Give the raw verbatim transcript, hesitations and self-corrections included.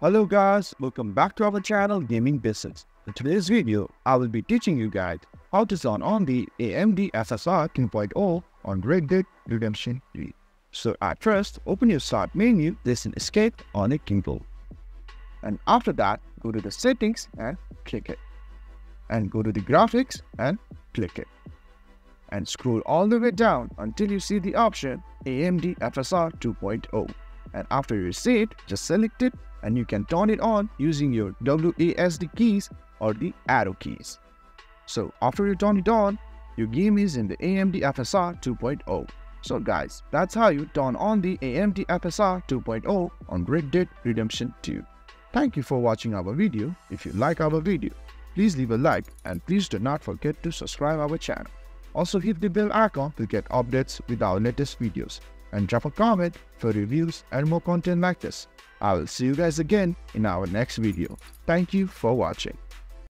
Hello guys, welcome back to our channel Gaming Business. In today's video, I will be teaching you guys how to sound on the A M D F S R two point oh on Red Dead Redemption three. So at first, open your start menu, listen escape on a keyboard. And after that, go to the settings and click it. And go to the graphics and click it. And scroll all the way down until you see the option A M D F S R two point oh. And after you see it, just select it and you can turn it on using your W A S D keys or the arrow keys. So after you turn it on, your game is in the A M D F S R two point oh. So guys, that's how you turn on the A M D F S R two point oh on Red Dead Redemption two. Thank you for watching our video. If you like our video, please leave a like and please do not forget to subscribe our channel. Also hit the bell icon to get updates with our latest videos. And drop a comment for reviews and more content like this. I will see you guys again in our next video. Thank you for watching.